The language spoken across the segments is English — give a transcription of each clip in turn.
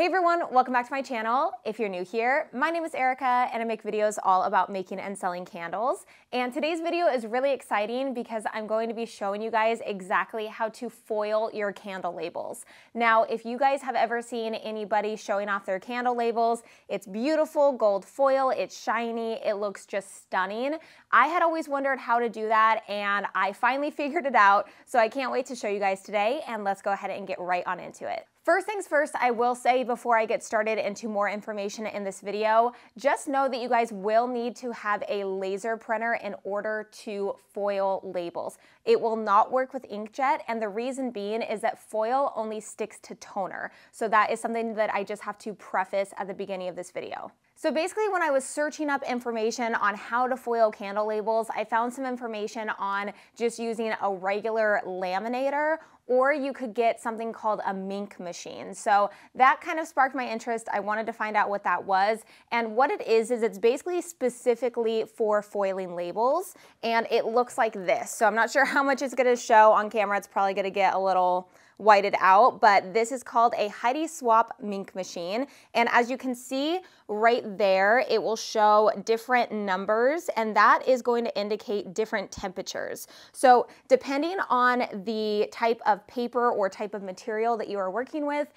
Hey everyone, welcome back to my channel. If you're new here, my name is Erica and I make videos all about making and selling candles. And today's video is really exciting because I'm going to be showing you guys exactly how to foil your candle labels. Now, if you guys have ever seen anybody showing off their candle labels, it's beautiful gold foil, it's shiny, it looks just stunning. I had always wondered how to do that and I finally figured it out. So I can't wait to show you guys today and let's go ahead and get right on into it. First things first, I will say before I get started into more information in this video, just know that you guys will need to have a laser printer in order to foil labels. It will not work with inkjet, and the reason being is that foil only sticks to toner. So that is something that I just have to preface at the beginning of this video. So basically when I was searching up information on how to foil candle labels, I found some information on just using a regular laminator, or you could get something called a Minc machine. So that kind of sparked my interest. I wanted to find out what that was. And what it is it's basically specifically for foiling labels, and it looks like this. So I'm not sure how much it's gonna show on camera. It's probably gonna get a little whited out, but this is called a Heidi Swapp Minc machine. And as you can see right there, it will show different numbers, and that is going to indicate different temperatures. So depending on the type of paper or type of material that you are working with,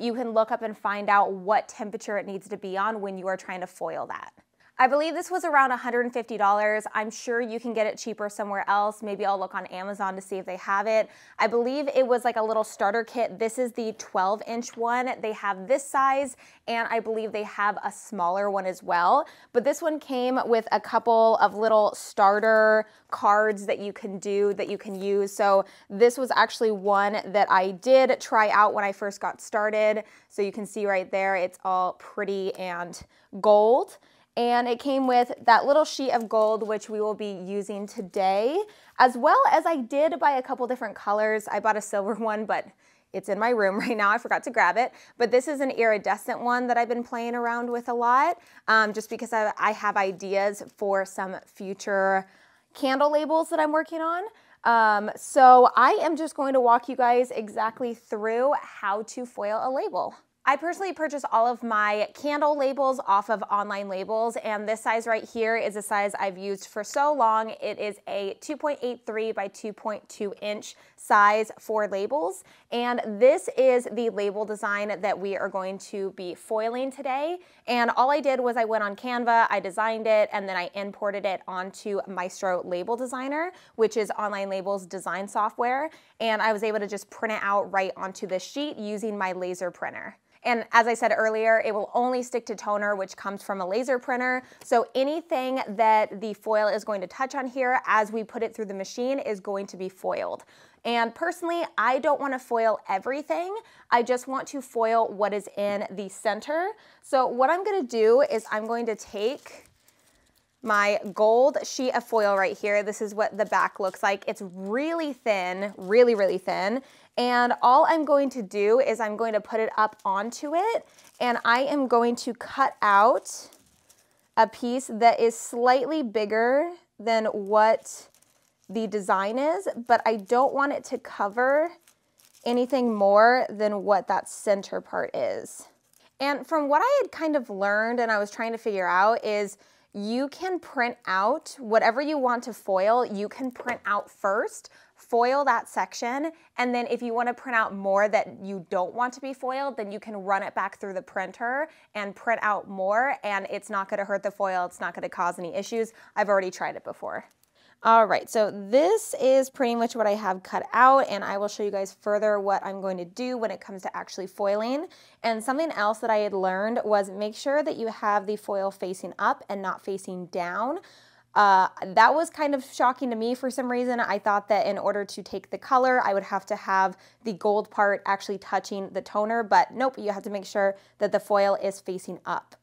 you can look up and find out what temperature it needs to be on when you are trying to foil that. I believe this was around $150. I'm sure you can get it cheaper somewhere else. Maybe I'll look on Amazon to see if they have it. I believe it was like a little starter kit. This is the 12-inch one. They have this size, and I believe they have a smaller one as well. But this one came with a couple of little starter cards that you can do, that you can use. So this was actually one that I did try out when I first got started. So you can see right there, it's all pretty and gold. And it came with that little sheet of gold, which we will be using today, as well as I did buy a couple different colors. I bought a silver one, but it's in my room right now. I forgot to grab it. But this is an iridescent one that I've been playing around with a lot, just because I have ideas for some future candle labels that I'm working on. So I am just going to walk you guys exactly through how to foil a label. I personally purchase all of my candle labels off of Online Labels, and this size right here is a size I've used for so long. It is a 2.83 by 2.2 inch size for labels, and this is the label design that we are going to be foiling today. And all I did was I went on Canva, I designed it, and then I imported it onto Maestro Label Designer, which is Online Labels design software, and I was able to just print it out right onto this sheet using my laser printer. And as I said earlier, it will only stick to toner, which comes from a laser printer. So anything that the foil is going to touch on here as we put it through the machine is going to be foiled. And personally, I don't want to foil everything. I just want to foil what is in the center. So what I'm going to do is I'm going to take my gold sheet of foil right here. This is what the back looks like. It's really thin, really, really thin. And all I'm going to do is I'm going to put it up onto it, and I am going to cut out a piece that is slightly bigger than what the design is, but I don't want it to cover anything more than what that center part is. And from what I had kind of learned and I was trying to figure out is, you can print out whatever you want to foil. You can print out first, foil that section, and then if you want to print out more that you don't want to be foiled, then you can run it back through the printer and print out more, and it's not going to hurt the foil. It's not going to cause any issues. I've already tried it before. All right, so this is pretty much what I have cut out, and I will show you guys further what I'm going to do when it comes to actually foiling. And something else that I had learned was make sure that you have the foil facing up and not facing down. That was kind of shocking to me for some reason. I thought that in order to take the color, I would have to have the gold part actually touching the toner, but nope, you have to make sure that the foil is facing up.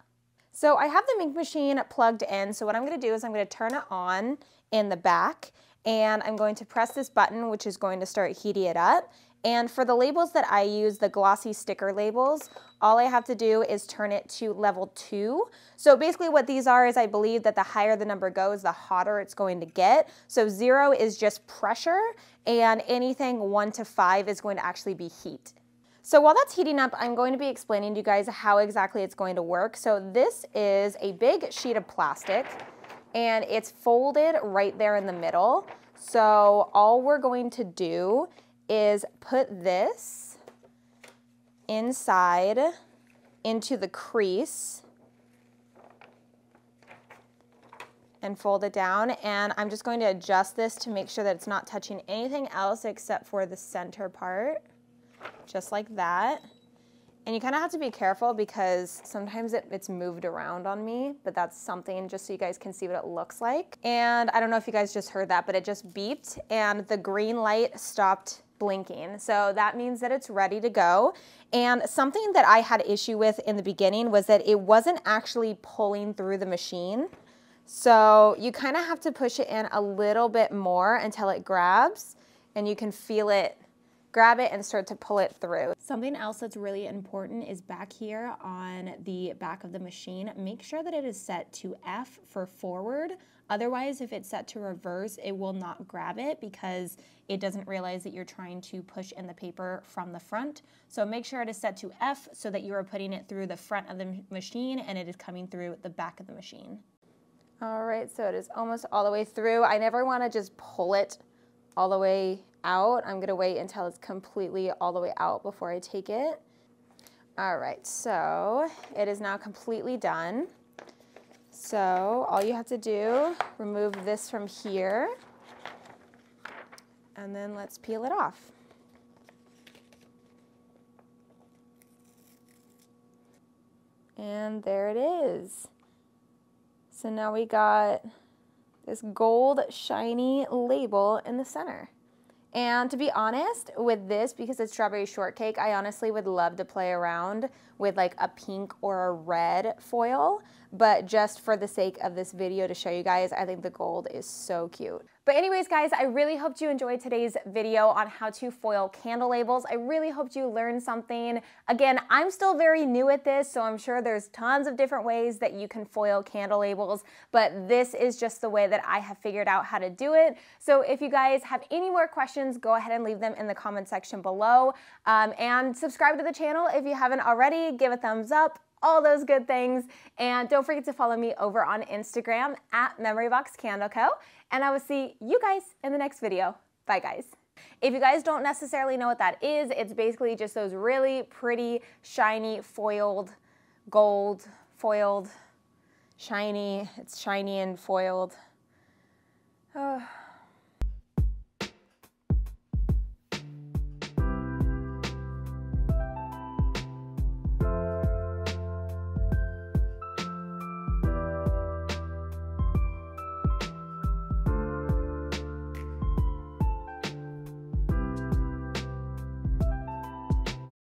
So I have the Minc machine plugged in, so what I'm going to do is I'm going to turn it on in the back, and I'm going to press this button, which is going to start heating it up. And for the labels that I use, the glossy sticker labels, all I have to do is turn it to level 2. So basically what these are is I believe that the higher the number goes, the hotter it's going to get. So 0 is just pressure, and anything 1 to 5 is going to actually be heat. So while that's heating up, I'm going to be explaining to you guys how exactly it's going to work. So this is a big sheet of plastic and it's folded right there in the middle. So all we're going to do is put this inside into the crease and fold it down, and I'm just going to adjust this to make sure that it's not touching anything else except for the center part, just like that. And you kind of have to be careful because sometimes it's moved around on me, but that's something just so you guys can see what it looks like. And I don't know if you guys just heard that, but it just beeped and the green light stopped blinking. So that means that it's ready to go. And something that I had issue with in the beginning was that it wasn't actually pulling through the machine. So you kind of have to push it in a little bit more until it grabs, and you can feel it grab it and start to pull it through. Something else that's really important is back here on the back of the machine, make sure that it is set to F for forward. Otherwise, if it's set to reverse, it will not grab it because it doesn't realize that you're trying to push in the paper from the front. So make sure it is set to F so that you are putting it through the front of the machine and it is coming through the back of the machine. All right, so it is almost all the way through. I never want to just pull it all the way out. I'm going to wait until it's completely all the way out before I take it. All right, so it is now completely done. So all you have to do, remove this from here, and then let's peel it off. And there it is. So now we got this gold shiny label in the center. And to be honest with this, because it's strawberry shortcake, I honestly would love to play around with like a pink or a red foil, but just for the sake of this video to show you guys, I think the gold is so cute. But anyways, guys, I really hoped you enjoyed today's video on how to foil candle labels. I really hoped you learned something. Again, I'm still very new at this, so I'm sure there's tons of different ways that you can foil candle labels, but this is just the way that I have figured out how to do it. So if you guys have any more questions, go ahead and leave them in the comment section below. And subscribe to the channel if you haven't already. Give a thumbs up, all those good things. And don't forget to follow me over on Instagram at Memory Box Candle Co. And I will see you guys in the next video. Bye, guys. If you guys don't necessarily know what that is, it's basically just those really pretty, shiny, foiled, gold, foiled, shiny. It's shiny and foiled. Oh.